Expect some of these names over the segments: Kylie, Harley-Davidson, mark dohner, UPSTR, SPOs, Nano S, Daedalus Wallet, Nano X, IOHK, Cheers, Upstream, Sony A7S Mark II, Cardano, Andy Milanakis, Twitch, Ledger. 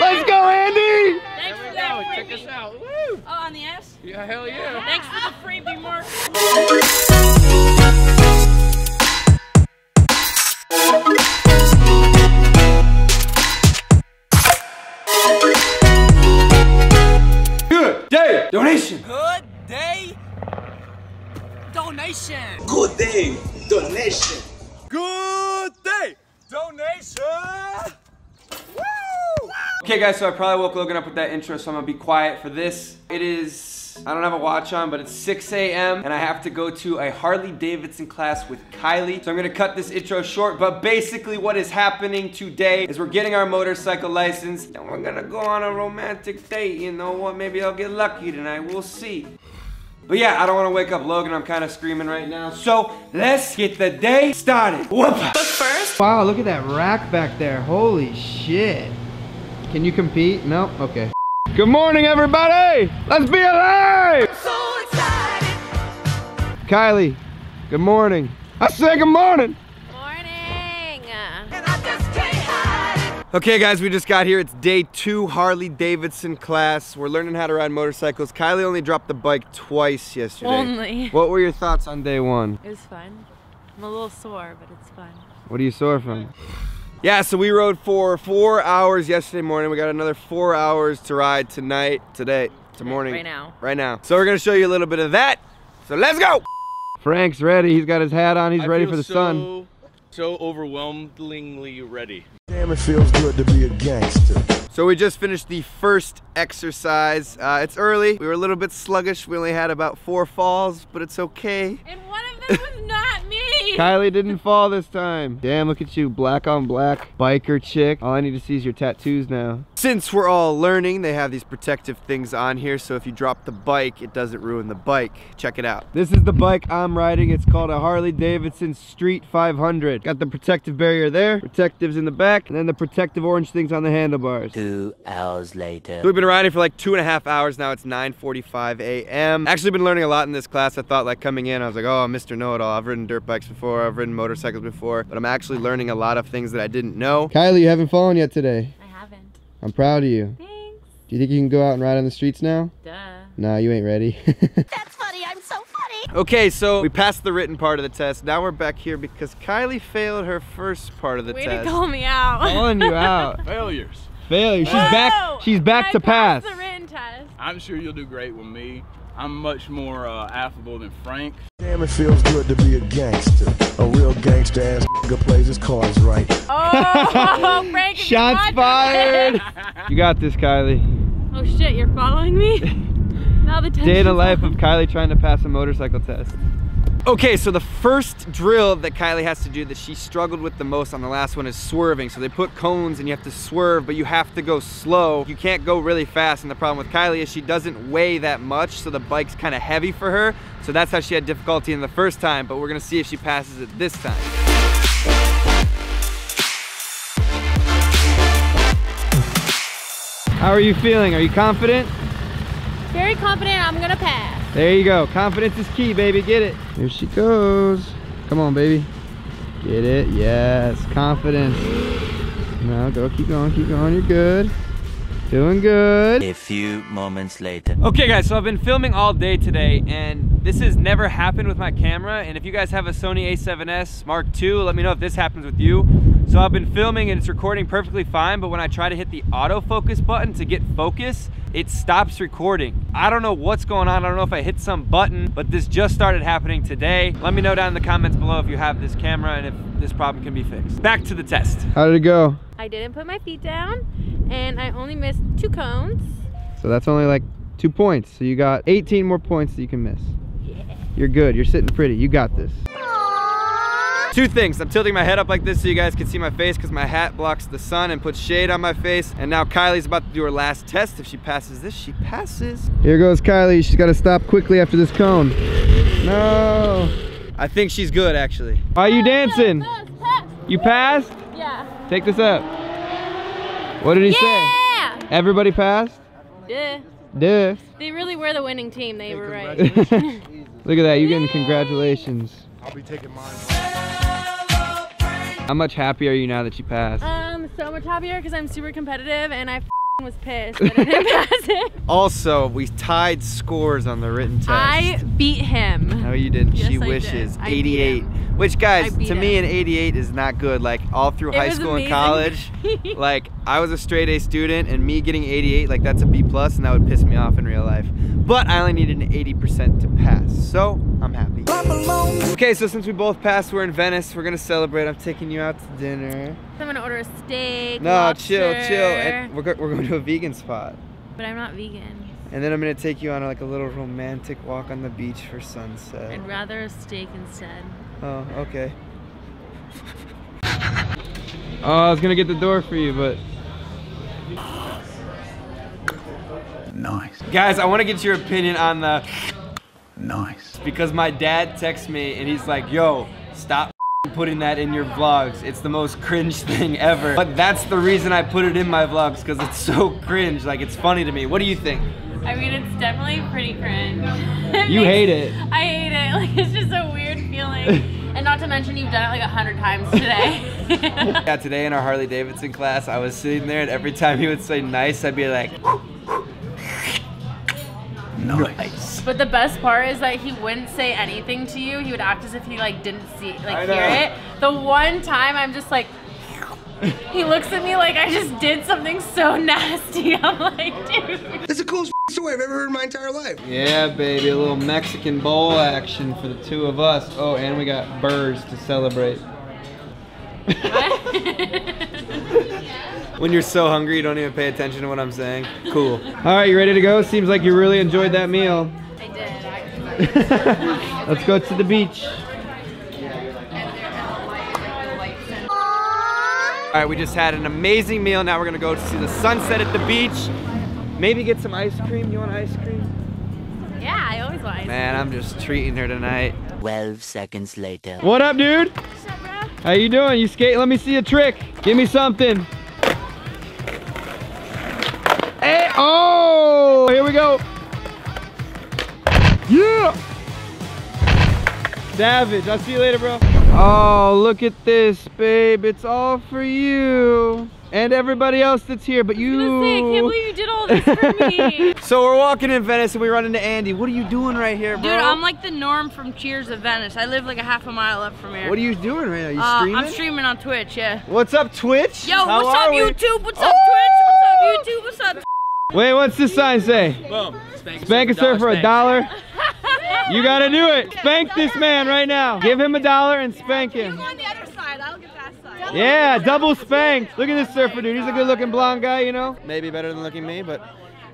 Let's go, Andy! Thanks for that freebie. Check us out. Woo! Oh, on the S? Yeah, hell yeah. Thanks for the freebie, Mark. Good day donation. Good day donation. Good day donation. Good day donation. Okay guys, so I probably woke Logan up with that intro, so I'm gonna be quiet for this. It is, I don't have a watch on, but it's 6 a.m. and I have to go to a Harley-Davidson class with Kylie. So I'm gonna cut this intro short, but basically what is happening today is we're getting our motorcycle license and we're gonna go on a romantic date. You know what, maybe I'll get lucky tonight, we'll see. But yeah, I don't wanna wake up Logan, I'm kinda screaming right now. So let's get the day started. Whoop. But first. Wow, look at that rack back there, holy shit. Can you compete? No? Okay. Good morning, everybody! Let's be alive! I'm so excited! Kylie, good morning. I say good morning! Morning! And I just can't hide it. Okay guys, we just got here. It's day 2 Harley-Davidson class. We're learning how to ride motorcycles. Kylie only dropped the bike twice yesterday. Only. What were your thoughts on day 1? It was fun. I'm a little sore, but it's fun. What are you sore from? Yeah, so we rode for 4 hours yesterday morning. We got another 4 hours to ride tonight, today, to morning. Right now. Right now. So we're gonna show you a little bit of that. So let's go! Frank's ready, he's got his hat on, he's ready for the sun. So overwhelmingly ready. Damn, it feels good to be a gangster. So we just finished the first exercise. It's early, we were a little bit sluggish. We only had about 4 falls, but it's okay. And one of them was not me! Kylie didn't fall this time. Damn, look at you, black on black, biker chick. All I need to see is your tattoos now. Since we're all learning, they have these protective things on here, so if you drop the bike, it doesn't ruin the bike. Check it out. This is the bike I'm riding. It's called a Harley-Davidson Street 500. Got the protective barrier there, protectives in the back, and then the protective orange things on the handlebars. 2 hours later. So we've been riding for like 2.5 hours now. It's 9:45 a.m. Actually been learning a lot in this class. I thought like coming in, I was like, oh, Mr. Know-It-All. I've ridden dirt bikes before, I've ridden motorcycles before, but I'm actually learning a lot of things that I didn't know. Kylie, you haven't fallen yet today. I haven't. I'm proud of you. Thanks. Do you think you can go out and ride on the streets now? Duh. Nah, you ain't ready. That's funny, I'm so funny. Okay, so we passed the written part of the test. Now we're back here because Kylie failed her first part of the test. Way to call me out. Calling you out. Failures. Failure. She's back. She's back to pass. The written test. I'm sure you'll do great with me. I'm much more affable than Frank. Damn, it feels good to be a gangster. A real gangster ass nigga plays his cards right. Oh, Frank! Shots fired. You got this, Kylie. Oh shit, you're following me? Now the day in the life of Kylie trying to pass a motorcycle test. Okay, so the first drill that Kylie has to do that she struggled with the most on the last one is swerving. So they put cones and you have to swerve, but you have to go slow. You can't go really fast, and the problem with Kylie is she doesn't weigh that much, so the bike's kind of heavy for her. So that's how she had difficulty in the first time, but we're gonna see if she passes it this time. How are you feeling? Are you confident? Very confident, I'm gonna pass. There you go, confidence is key, baby, get it. Here she goes. Come on, baby. Get it, yes, confidence. Now go, keep going, you're good. Doing good. A few moments later. Okay guys, so I've been filming all day today and this has never happened with my camera, and if you guys have a Sony A7S Mark II, let me know if this happens with you. So I've been filming and it's recording perfectly fine, but when I try to hit the autofocus button to get focus, it stops recording. I don't know what's going on. I don't know if I hit some button, but this just started happening today. Let me know down in the comments below if you have this camera and if this problem can be fixed. Back to the test. How did it go? I didn't put my feet down and I only missed 2 cones. So that's only like 2 points. So you got 18 more points that you can miss. Yeah. You're good. You're sitting pretty. You got this. 2 things, I'm tilting my head up like this so you guys can see my face because my hat blocks the sun and puts shade on my face. And now Kylie's about to do her last test. If she passes this, she passes. Here goes Kylie, she's gotta stop quickly after this cone. No. I think she's good actually. Are you dancing? Pass, pass. You passed? Yeah. Take this up. What did he say? Everybody passed? Duh. Duh. They really were the winning team, they were right. Look at that, you're getting congratulations. I'll be taking mine. How much happier are you now that you passed? So much happier because I'm super competitive and I was pissed that I didn't pass it. Also, we tied scores on the written test. I beat him. No, you didn't. Yes, she wishes. I did. 88. Which, guys, to him. Me, an 88 is not good. Like, all through high school and college, like, I was a straight A student, and me getting 88, like, that's a B+, and that would piss me off in real life. But I only needed an 80% to pass, so I'm happy. Okay, so since we both passed, we're in Venice. We're gonna celebrate. I'm taking you out to dinner. I'm gonna order a steak, lobster. Chill. And we're going to a vegan spot. But I'm not vegan. And then I'm gonna take you on, like, a little romantic walk on the beach for sunset. I'd rather a steak instead. Oh, okay. Oh, I was gonna get the door for you, but... Nice. Guys, I wanna get your opinion on the... Nice. Because my dad texts me and he's like, yo, stop putting that in your vlogs. It's the most cringe thing ever. But that's the reason I put it in my vlogs, because it's so cringe. Like, it's funny to me. What do you think? I mean, it's definitely pretty cringe. You hate it. I hate it. Like, it's just a weird feeling. And not to mention, you've done it like 100 times today. Yeah, today in our Harley-Davidson class, I was sitting there, and every time he would say nice, I'd be like, nice. But the best part is that he wouldn't say anything to you. He would act as if he, like, didn't see, like, hear it. The one time I'm just like, he looks at me like I just did something so nasty. I'm like, dude. That's the coolest story I've ever heard in my entire life. Yeah, baby, a little Mexican bowl action for the two of us. Oh, and we got burrs to celebrate. When you're so hungry, you don't even pay attention to what I'm saying. Cool. All right, you ready to go? Seems like you really enjoyed that meal. I did. I Let's go to the beach. All right, we just had an amazing meal. Now we're gonna go to see the sunset at the beach. Maybe get some ice cream. You want ice cream? Yeah, I always want ice cream. Man, I'm just treating her tonight. 12 seconds later. What up, dude? What's up, bro? How you doing? You skate? Let me see a trick. Give me something. Hey, oh, here we go. Yeah. Savage, I'll see you later, bro. Oh, look at this, babe. It's all for you. And everybody else that's here, but you. I was gonna say, I can't believe you did all this for me. So we're walking in Venice and we run into Andy. What are you doing right here, bro? Dude, I'm like the Norm from Cheers of Venice. I live like a half a mile up from here. What are you doing right now? You streaming? I'm streaming on Twitch, yeah. What's up, Twitch? Yo, what's up, YouTube? What's up, Twitch? What's up, YouTube? What's up? Wait, what's this sign say? Boom. Spank a surf for $1. You gotta do it. Spank this man right now. Give him $1 and spank him. You go on the other side. I'll get that side. Yeah, double spank. Look at this surfer dude. He's a good-looking blonde guy, you know. Maybe better than looking me, but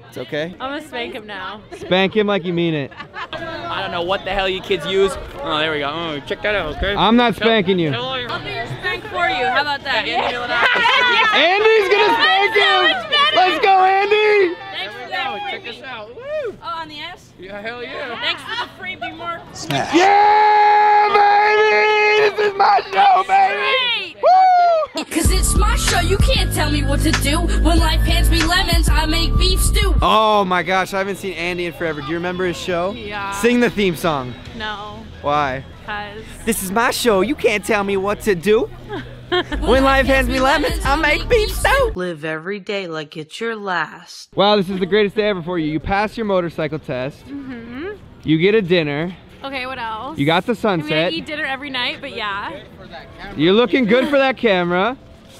it's okay. I'm gonna spank him now. Spank him like you mean it. I don't know what the hell you kids use. Oh, there we go. Oh, check that out, okay? I'm not spanking you. I'll do your spank for you. How about that? Andy's gonna spank him. Let's go, Andy. Thanks for that. Check this out. Woo. Oh, on the S. Yeah, hell yeah. Thanks for the freebie, Mark. Yeah, baby! This is my show, baby! Woo! Cause it's my show, you can't tell me what to do. When life hands me lemons, I make beef stew. Oh my gosh, I haven't seen Andy in forever. Do you remember his show? Yeah. Sing the theme song. No. Why? Because... This is my show, you can't tell me what to do. When life hands me lemons, I make beef stew. Live every day like it's your last. Wow, this is the greatest day ever for you. You pass your motorcycle test. Mm-hmm. You get a dinner. Okay, what else? You got the sunset. I mean, I eat dinner every night, but yeah. You're looking good for that camera.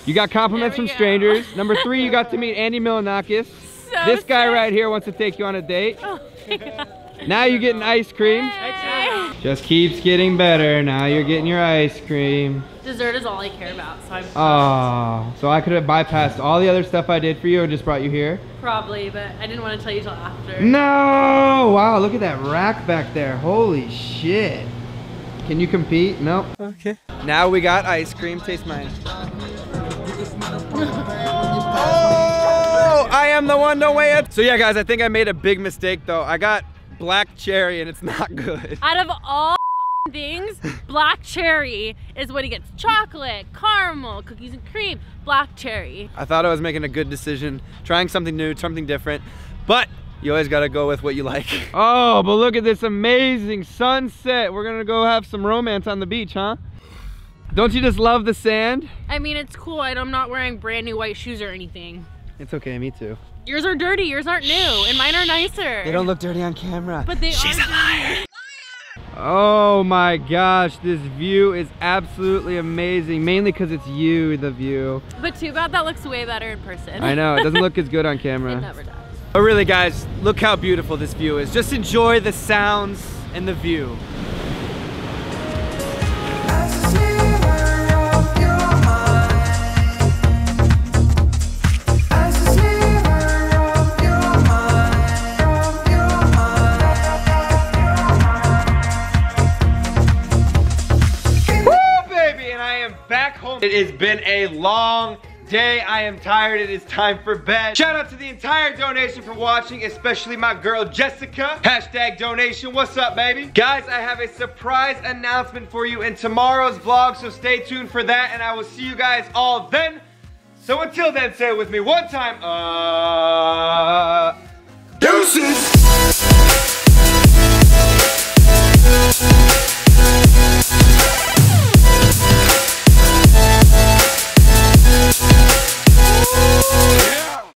You got compliments from strangers. Number 3, you got to meet Andy Milanakis. So this guy right here wants to take you on a date. Oh my God. Now you're getting ice cream. Hey. Just keeps getting better. Now you're getting your ice cream. Dessert is all I care about, so I'm shocked. Oh, so I could have bypassed all the other stuff I did for you and just brought you here? Probably, but I didn't want to tell you till after. No! Wow, look at that rack back there. Holy shit. Can you compete? Nope. Okay. Now we got ice cream. Taste mine. Oh! I am the one, don't weigh it. So yeah, guys, I think I made a big mistake, though. I got black cherry, and it's not good. Out of all things, black cherry is what he gets. Chocolate, caramel, cookies and cream, black cherry. I thought I was making a good decision, trying something new, something different, but you always gotta go with what you like. Oh, but look at this amazing sunset. We're gonna go have some romance on the beach, huh? Don't you just love the sand? I mean, it's cool. I'm not wearing brand new white shoes or anything. It's okay, me too. Yours are dirty, yours aren't new, and mine are nicer. They don't look dirty on camera. But they She's a liar. Oh my gosh, this view is absolutely amazing. Mainly because it's you, the view. But too bad that looks way better in person. I know, it doesn't look as good on camera. It never does. But really guys, look how beautiful this view is. Just enjoy the sounds and the view. It has been a long day. I am tired. It is time for bed. Shout out to the entire donation for watching, especially my girl Jessica. Hashtag donation. What's up, baby? Guys, I have a surprise announcement for you in tomorrow's vlog, so stay tuned for that, and I will see you guys all then. So until then, say it with me one time.